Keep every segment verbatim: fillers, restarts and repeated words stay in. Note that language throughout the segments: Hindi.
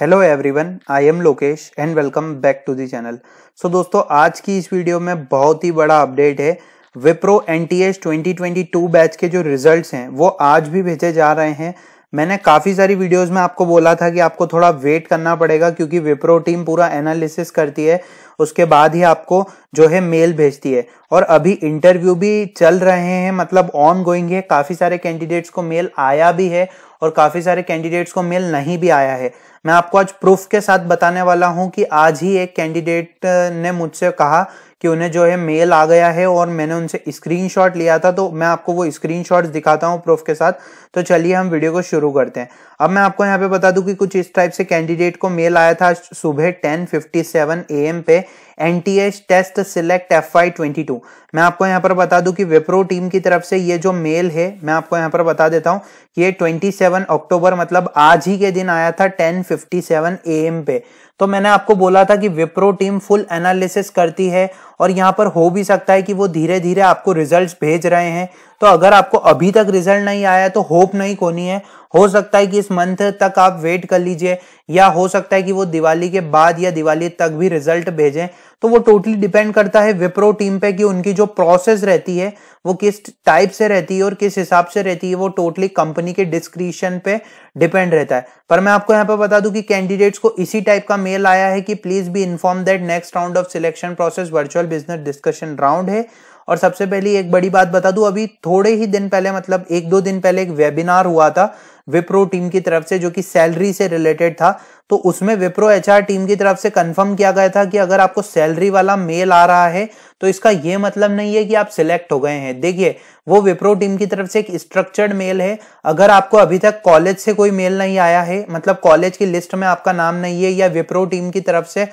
Hello everyone, I am Lokesh and welcome back to the channel. So दोस्तों, आज की इस वीडियो में बहुत ही बड़ा अपडेट है। Wipro N T H twenty twenty two batch के जो रिजल्ट्स हैं वो आज भी भेजे जा रहे हैं। मैंने काफ़ी सारी वीडियोस में आपको बोला था कि आपको थोड़ा वेट करना पड़ेगा क्योंकि विप्रो टीम पूरा एनालिसिस करती है, उसके बाद ही आपको जो है मेल भेजती है। और अभी इंटरव्यू भी चल रहे हैं, मतलब ऑन गोइंग है। काफ़ी सारे कैंडिडेट्स को मेल आया भी है और काफ़ी सारे कैंडिडेट्स को मेल नहीं भी आया है। मैं आपको आज प्रूफ के साथ बताने वाला हूं कि आज ही एक कैंडिडेट ने मुझसे कहा कि उन्हें जो है मेल आ गया है और मैंने उनसे स्क्रीनशॉट लिया था, तो मैं आपको वो स्क्रीनशॉट्स दिखाता हूं प्रूफ के साथ। तो चलिए हम वीडियो को शुरू करते हैं। अब मैं आपको यहाँ पे बता दूं कि कुछ इस टाइप से कैंडिडेट को मेल आया था सुबह ten fifty seven A M पे, N T H test select F I twenty two. मैं आपको यहाँ पर बता दूं कि विप्रो टीम की तरफ से ये जो मेल है, मैं आपको यहाँ पर बता देता हूँ कि ये सत्ताईस अक्टूबर मतलब आज ही के दिन आया था ten fifty seven A M पे। तो मैंने आपको बोला था कि विप्रो टीम फुल एनालिसिस करती है और यहाँ पर हो भी सकता है कि वो धीरे धीरे आपको रिजल्ट्स भेज रहे हैं। तो अगर आपको अभी तक रिजल्ट नहीं आया तो होप नहीं खोनी है। हो सकता है कि इस मंथ तक आप वेट कर लीजिए या हो सकता है कि वो दिवाली के बाद या दिवाली तक भी रिजल्ट भेजें। तो वो टोटली डिपेंड करता है विप्रो टीम पे कि उनकी जो प्रोसेस रहती है वो किस टाइप से रहती है और किस हिसाब से रहती है। वो टोटली कंपनी के डिस्क्रिशन पे डिपेंड रहता है। पर मैं आपको यहाँ पर बता दूं कि कैंडिडेट्स को इसी टाइप का मेल आया है कि please be inform that next round of selection process virtual business discussion round है। और सबसे पहले एक बड़ी बात बता दूं, अभी थोड़े ही दिन पहले मतलब एक दो दिन पहले एक वेबिनार हुआ था विप्रो टीम की तरफ से जो कि सैलरी से रिलेटेड था। तो उसमें विप्रो एच आर टीम की तरफ से कंफर्म किया गया था कि अगर आपको सैलरी वाला मेल आ रहा है तो इसका ये मतलब नहीं है कि आप सिलेक्ट हो गए हैं। देखिए, वो विप्रो टीम की तरफ से एक स्ट्रक्चर्ड मेल है। अगर आपको अभी तक कॉलेज से कोई मेल नहीं आया है, मतलब कॉलेज की लिस्ट में आपका नाम नहीं है या विप्रो टीम की तरफ से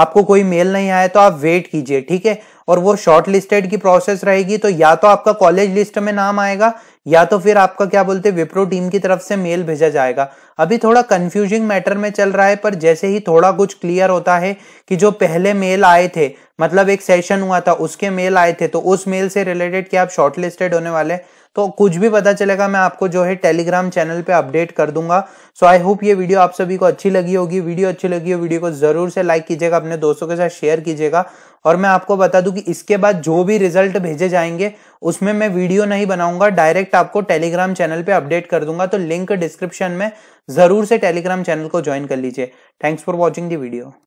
आपको कोई मेल नहीं आया, तो आप वेट कीजिए, ठीक है। और वो शॉर्ट लिस्टेड की प्रोसेस रहेगी, तो या तो आपका कॉलेज लिस्ट में नाम आएगा या तो फिर आपका क्या बोलते हैं विप्रो टीम की तरफ से मेल भेजा जाएगा। अभी थोड़ा कंफ्यूजिंग मैटर में चल रहा है, पर जैसे ही थोड़ा कुछ क्लियर होता है कि जो पहले मेल आए थे, मतलब एक सेशन हुआ था उसके मेल आए थे, तो उस मेल से रिलेटेड क्या आप शॉर्ट लिस्टेड होने वाले, तो कुछ भी पता चलेगा मैं आपको जो है टेलीग्राम चैनल पे अपडेट कर दूंगा। सो आई होप ये वीडियो आप सभी को अच्छी लगी होगी। वीडियो अच्छी लगी हो वीडियो को जरूर से लाइक कीजिएगा, अपने दोस्तों के साथ शेयर कीजिएगा। और मैं आपको बता दूं कि इसके बाद जो भी रिजल्ट भेजे जाएंगे उसमें मैं वीडियो नहीं बनाऊंगा, डायरेक्ट आपको टेलीग्राम चैनल पे अपडेट कर दूंगा। तो लिंक डिस्क्रिप्शन में जरूर से टेलीग्राम चैनल को ज्वाइन कर लीजिए। Thanks for watching the video.